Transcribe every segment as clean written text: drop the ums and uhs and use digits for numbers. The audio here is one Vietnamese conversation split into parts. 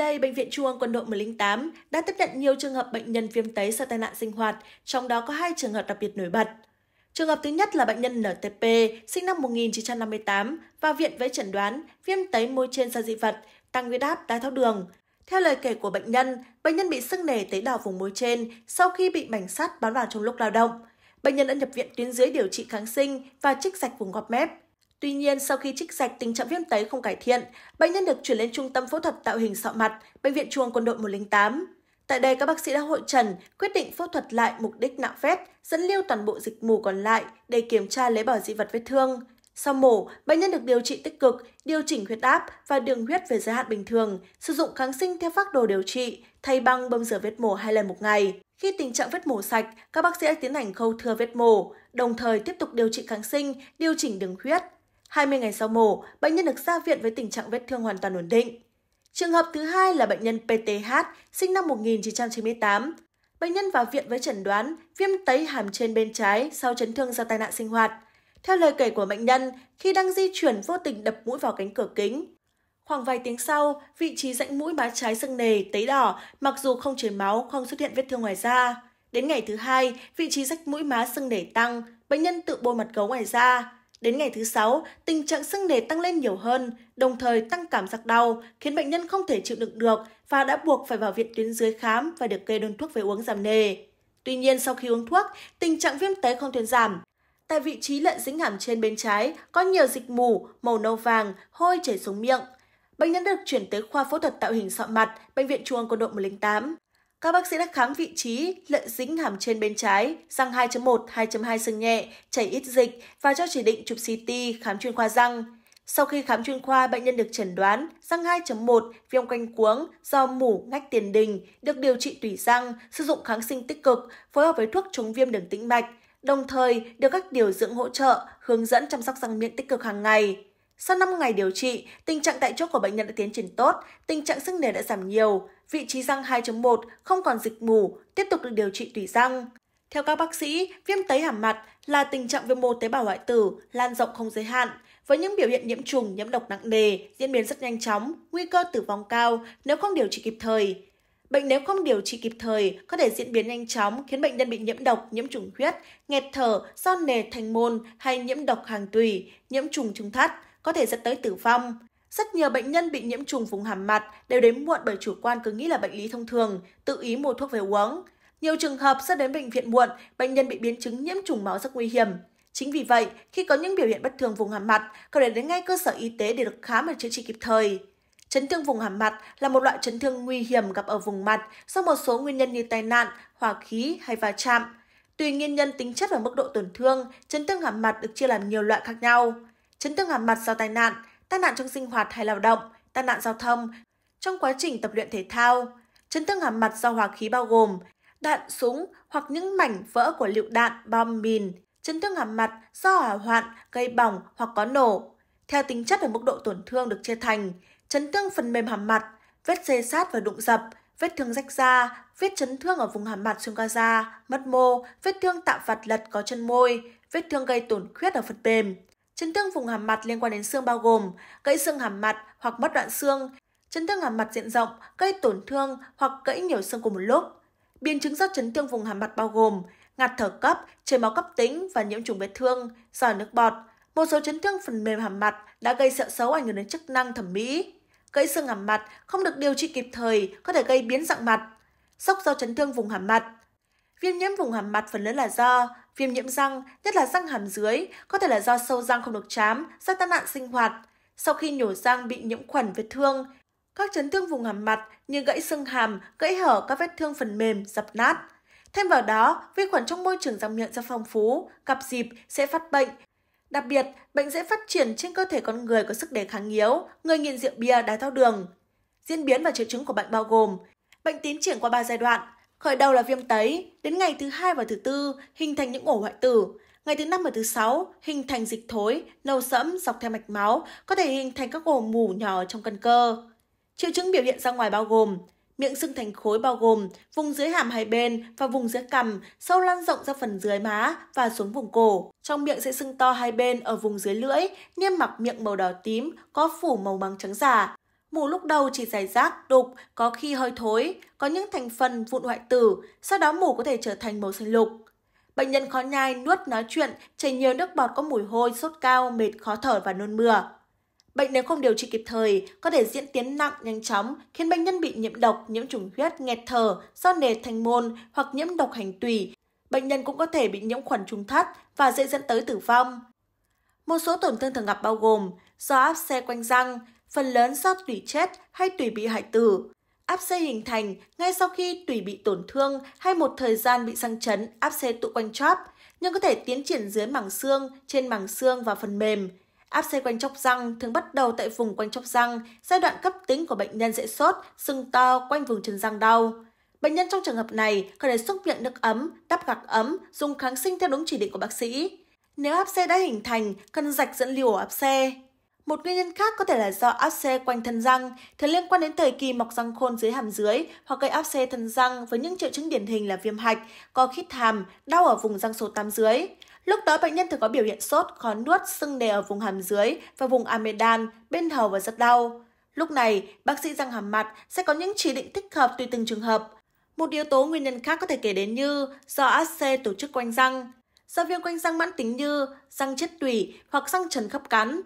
đây, Bệnh viện Trung ương Quân đội 108 đã tiếp nhận nhiều trường hợp bệnh nhân viêm tấy sau tai nạn sinh hoạt, trong đó có 2 trường hợp đặc biệt nổi bật. Trường hợp thứ nhất là bệnh nhân NTP, sinh năm 1958, vào viện với chẩn đoán viêm tấy môi trên do dị vật, tăng huyết áp, đái tháo đường. Theo lời kể của bệnh nhân bị sưng nề tế bào vùng môi trên sau khi bị mảnh sắt bám vào trong lúc lao động. Bệnh nhân đã nhập viện tuyến dưới điều trị kháng sinh và trích rạch vùng gót mép. Tuy nhiên, sau khi trích rạch, tình trạng viêm tấy không cải thiện, bệnh nhân được chuyển lên Trung tâm phẫu thuật tạo hình sọ mặt, Bệnh viện Trung ương Quân đội 108. Tại đây, các bác sĩ đã hội trần, quyết định phẫu thuật lại mục đích nạo vét, dẫn lưu toàn bộ dịch mù còn lại để kiểm tra lấy bỏ dị vật vết thương. Sau mổ, bệnh nhân được điều trị tích cực, điều chỉnh huyết áp và đường huyết về giới hạn bình thường, sử dụng kháng sinh theo phác đồ điều trị, thay băng bơm rửa vết mổ 2 lần một ngày. Khi tình trạng vết mổ sạch, các bác sĩ đã tiến hành khâu thưa vết mổ, đồng thời tiếp tục điều trị kháng sinh, điều chỉnh đường huyết. 20 ngày sau mổ, bệnh nhân được ra viện với tình trạng vết thương hoàn toàn ổn định. Trường hợp thứ hai là bệnh nhân PTH, sinh năm 1998. Bệnh nhân vào viện với chẩn đoán viêm tấy hàm trên bên trái sau chấn thương do tai nạn sinh hoạt. Theo lời kể của bệnh nhân, khi đang di chuyển vô tình đập mũi vào cánh cửa kính. Khoảng vài tiếng sau, vị trí rãnh mũi má trái sưng nề, tấy đỏ, mặc dù không chảy máu, không xuất hiện vết thương ngoài da. Đến ngày thứ hai, vị trí rãnh mũi má sưng nề tăng, bệnh nhân tự bôi mặt gấu ngoài da. Đến ngày thứ 6, tình trạng sưng nề tăng lên nhiều hơn, đồng thời tăng cảm giác đau, khiến bệnh nhân không thể chịu đựng được và đã buộc phải vào viện tuyến dưới khám và được kê đơn thuốc về uống giảm nề. Tuy nhiên, sau khi uống thuốc, tình trạng viêm tấy không thuyên giảm. Tại vị trí lợn dính hàm trên bên trái có nhiều dịch mù, màu nâu vàng, hôi chảy xuống miệng. Bệnh nhân được chuyển tới khoa phẫu thuật tạo hình sọ mặt, Bệnh viện Trung ương Quân đội 108. Các bác sĩ đã khám vị trí lợn dính hàm trên bên trái, răng 2.1, 2.2 sưng nhẹ, chảy ít dịch và cho chỉ định chụp CT khám chuyên khoa răng. Sau khi khám chuyên khoa, bệnh nhân được chẩn đoán răng 2.1 viêm quanh cuống do mủ ngách tiền đình, được điều trị tủy răng, sử dụng kháng sinh tích cực, phối hợp với thuốc chống viêm đường tĩnh mạch, đồng thời được các điều dưỡng hỗ trợ, hướng dẫn chăm sóc răng miệng tích cực hàng ngày. Sau 5 ngày điều trị, tình trạng tại chỗ của bệnh nhân đã tiến triển tốt, tình trạng sưng nề đã giảm nhiều, vị trí răng 2.1 không còn dịch mù, tiếp tục được điều trị tủy răng. Theo các bác sĩ, viêm tấy hàm mặt là tình trạng viêm mô tế bào hoại tử, lan rộng không giới hạn, với những biểu hiện nhiễm trùng, nhiễm độc nặng nề, diễn biến rất nhanh chóng, nguy cơ tử vong cao nếu không điều trị kịp thời. Bệnh nếu không điều trị kịp thời có thể diễn biến nhanh chóng khiến bệnh nhân bị nhiễm độc, nhiễm trùng huyết, nghẹt thở, do nề thành môn hay nhiễm độc hàng tủy, nhiễm trùng trứng thắt, có thể dẫn tới tử vong. Rất nhiều bệnh nhân bị nhiễm trùng vùng hàm mặt đều đến muộn bởi chủ quan cứ nghĩ là bệnh lý thông thường, tự ý mua thuốc về uống. Nhiều trường hợp dẫn đến bệnh viện muộn, bệnh nhân bị biến chứng nhiễm trùng máu rất nguy hiểm. Chính vì vậy, khi có những biểu hiện bất thường vùng hàm mặt, cần đến ngay cơ sở y tế để được khám và chữa trị kịp thời. Chấn thương vùng hàm mặt là một loại chấn thương nguy hiểm gặp ở vùng mặt do một số nguyên nhân như tai nạn, hỏa khí hay va chạm. Tùy nguyên nhân, tính chất và mức độ tổn thương, chấn thương hàm mặt được chia làm nhiều loại khác nhau. Chấn thương hàm mặt do tai nạn trong sinh hoạt hay lao động, tai nạn giao thông, trong quá trình tập luyện thể thao. Chấn thương hàm mặt do hỏa khí bao gồm đạn súng hoặc những mảnh vỡ của lựu đạn, bom mìn. Chấn thương hàm mặt do hỏa hoạn, gây bỏng hoặc có nổ. Theo tính chất và mức độ tổn thương được chia thành chấn thương phần mềm hàm mặt, vết xê xát và đụng dập, vết thương rách da, vết chấn thương ở vùng hàm mặt xuyên qua da, mất mô, vết thương tạo vạt lật có chân môi, vết thương gây tổn khuyết ở phần mềm. Chấn thương vùng hàm mặt liên quan đến xương bao gồm gãy xương hàm mặt hoặc mất đoạn xương, chấn thương hàm mặt diện rộng, gây tổn thương hoặc gãy nhiều xương cùng một lúc. Biến chứng do chấn thương vùng hàm mặt bao gồm ngạt thở cấp, chảy máu cấp tính và nhiễm trùng vết thương, rò nước bọt. Một số chấn thương phần mềm hàm mặt đã gây sẹo xấu ảnh hưởng đến chức năng thẩm mỹ. Gãy xương hàm mặt không được điều trị kịp thời có thể gây biến dạng mặt. Sốc do chấn thương vùng hàm mặt. Viêm nhiễm vùng hàm mặt phần lớn là do viêm nhiễm răng, nhất là răng hàm dưới, có thể là do sâu răng không được chám, do tai nạn sinh hoạt. Sau khi nhổ răng bị nhiễm khuẩn vết thương, các chấn thương vùng hàm mặt như gãy xương hàm, gãy hở, các vết thương phần mềm, dập nát. Thêm vào đó, vi khuẩn trong môi trường răng miệng rất phong phú, gặp dịp sẽ phát bệnh. Đặc biệt, bệnh dễ phát triển trên cơ thể con người có sức đề kháng yếu, người nghiện rượu bia, đái tháo đường. Diễn biến và triệu chứng của bệnh bao gồm bệnh tiến triển qua 3 giai đoạn. Khởi đầu là viêm tấy, đến ngày thứ 2 và thứ 4 hình thành những ổ hoại tử, ngày thứ 5 và thứ 6 hình thành dịch thối, nâu sẫm dọc theo mạch máu, có thể hình thành các ổ mủ nhỏ trong căn cơ. Triệu chứng biểu hiện ra ngoài bao gồm miệng sưng thành khối bao gồm vùng dưới hàm hai bên và vùng dưới cằm, sâu lan rộng ra phần dưới má và xuống vùng cổ. Trong miệng sẽ sưng to hai bên ở vùng dưới lưỡi, niêm mạc miệng màu đỏ tím, có phủ màu màng trắng giả. Mù lúc đầu chỉ giải rác, đục, có khi hơi thối, có những thành phần vụn hoại tử, sau đó mù có thể trở thành màu xanh lục. Bệnh nhân khó nhai, nuốt, nói chuyện, chảy nhiều nước bọt, có mùi hôi, sốt cao, mệt, khó thở và nôn mửa. Bệnh nếu không điều trị kịp thời có thể diễn tiến nặng nhanh chóng, khiến bệnh nhân bị nhiễm độc, nhiễm trùng huyết, nghẹt thở, do nề thành môn hoặc nhiễm độc hành tủy. Bệnh nhân cũng có thể bị nhiễm khuẩn trùng thắt và dễ dẫn tới tử vong. Một số tổn thương thường gặp bao gồm do áp xe quanh răng, phần lớn do tủy chết hay tủy bị hoại tử. Áp xe hình thành ngay sau khi tủy bị tổn thương hay một thời gian bị sang chấn, áp xe tụ quanh chóp, nhưng có thể tiến triển dưới màng xương, trên màng xương và phần mềm. Áp xe quanh chóp răng thường bắt đầu tại vùng quanh chóp răng, giai đoạn cấp tính của bệnh nhân sẽ sốt, sưng to quanh vùng chân răng đau. Bệnh nhân trong trường hợp này cần phải xúc miệng nước ấm, đắp gạc ấm, dùng kháng sinh theo đúng chỉ định của bác sĩ. Nếu áp xe đã hình thành, cần rạch dẫn lưu áp xe. Một nguyên nhân khác có thể là do áp xe quanh thân răng, thường liên quan đến thời kỳ mọc răng khôn dưới hàm dưới hoặc gây áp xe thân răng với những triệu chứng điển hình là viêm hạch, co khít hàm, đau ở vùng răng số 8 dưới. Lúc đó bệnh nhân thường có biểu hiện sốt, khó nuốt, sưng nề ở vùng hàm dưới và vùng amidan, bên hầu và rất đau. Lúc này, bác sĩ răng hàm mặt sẽ có những chỉ định thích hợp tùy từng trường hợp. Một yếu tố nguyên nhân khác có thể kể đến như do áp xe tổ chức quanh răng, do viêm quanh răng mãn tính như răng chết tủy hoặc răng trần khớp cắn.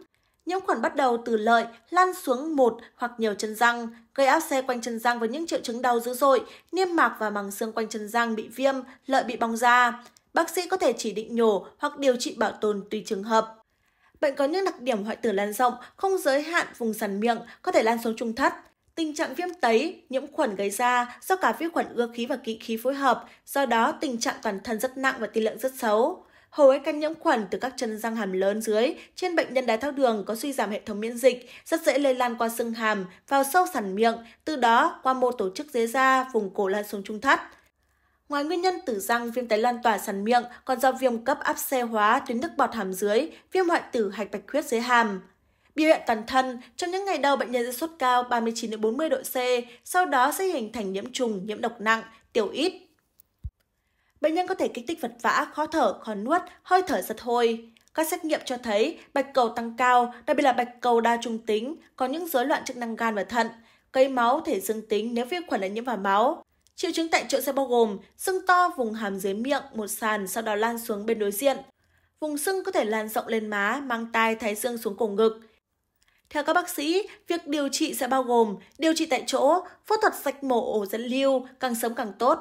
Nhiễm khuẩn bắt đầu từ lợi lan xuống một hoặc nhiều chân răng, gây áp xe quanh chân răng với những triệu chứng đau dữ dội, niêm mạc và màng xương quanh chân răng bị viêm, lợi bị bong ra. Bác sĩ có thể chỉ định nhổ hoặc điều trị bảo tồn tùy trường hợp. Bệnh có những đặc điểm hoại tử lan rộng, không giới hạn vùng sàn miệng, có thể lan xuống trung thất. Tình trạng viêm tấy, nhiễm khuẩn gây ra do cả vi khuẩn ưa khí và kỵ khí phối hợp, do đó tình trạng toàn thân rất nặng và tỷ lệ rất xấu. Hầu hết các nhiễm khuẩn từ các chân răng hàm lớn dưới trên bệnh nhân đái tháo đường có suy giảm hệ thống miễn dịch, rất dễ lây lan qua xương hàm, vào sâu sàn miệng, từ đó qua mô tổ chức dưới da, vùng cổ lan xuống trung thắt. Ngoài nguyên nhân từ răng, viêm tấy lan tỏa sàn miệng còn do viêm cấp áp xe hóa tuyến nước bọt hàm dưới, viêm hoại tử hạch bạch huyết dưới hàm. Biểu hiện toàn thân, trong những ngày đầu bệnh nhân sẽ sốt cao 39-40 độ C, sau đó sẽ hình thành nhiễm trùng, nhiễm độc nặng, tiểu ít. Bệnh nhân có thể kích thích vật vã, khó thở, khó nuốt, hơi thở giật hôi. Các xét nghiệm cho thấy bạch cầu tăng cao, đặc biệt là bạch cầu đa trung tính, có những rối loạn chức năng gan và thận, cấy máu thể dương tính nếu vi khuẩn đã nhiễm vào máu. Triệu chứng tại chỗ sẽ bao gồm sưng to vùng hàm dưới miệng, một sàn sau đó lan xuống bên đối diện. Vùng sưng có thể lan rộng lên má, mang tai, thái dương xuống cổ ngực. Theo các bác sĩ, việc điều trị sẽ bao gồm điều trị tại chỗ, phẫu thuật rạch mổ ổ dẫn lưu, càng sớm càng tốt.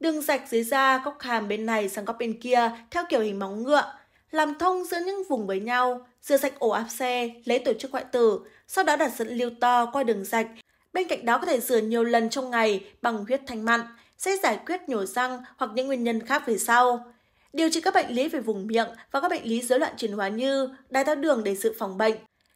Đường rạch dưới da, góc hàm bên này sang góc bên kia theo kiểu hình móng ngựa, làm thông giữa những vùng với nhau, rửa sạch ổ áp xe, lấy tổ chức hoại tử, sau đó đặt dẫn lưu to qua đường rạch. Bên cạnh đó có thể rửa nhiều lần trong ngày bằng huyết thanh mặn, sẽ giải quyết nhổ răng hoặc những nguyên nhân khác về sau. Điều trị các bệnh lý về vùng miệng và các bệnh lý rối loạn chuyển hóa như đái tháo đường để dự phòng bệnh.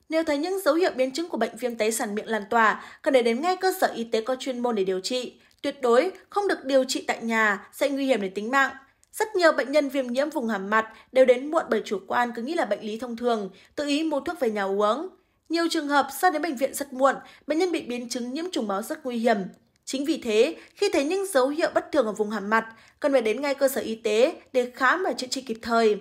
Nếu thấy những dấu hiệu biến chứng của bệnh viêm tấy sàn miệng lan tỏa, cần để đến ngay cơ sở y tế có chuyên môn để điều trị. Tuyệt đối không được điều trị tại nhà, sẽ nguy hiểm đến tính mạng. Rất nhiều bệnh nhân viêm nhiễm vùng hàm mặt đều đến muộn bởi chủ quan cứ nghĩ là bệnh lý thông thường, tự ý mua thuốc về nhà uống. Nhiều trường hợp ra đến bệnh viện rất muộn, bệnh nhân bị biến chứng nhiễm trùng máu rất nguy hiểm. Chính vì thế, khi thấy những dấu hiệu bất thường ở vùng hàm mặt, cần phải đến ngay cơ sở y tế để khám và chữa trị kịp thời.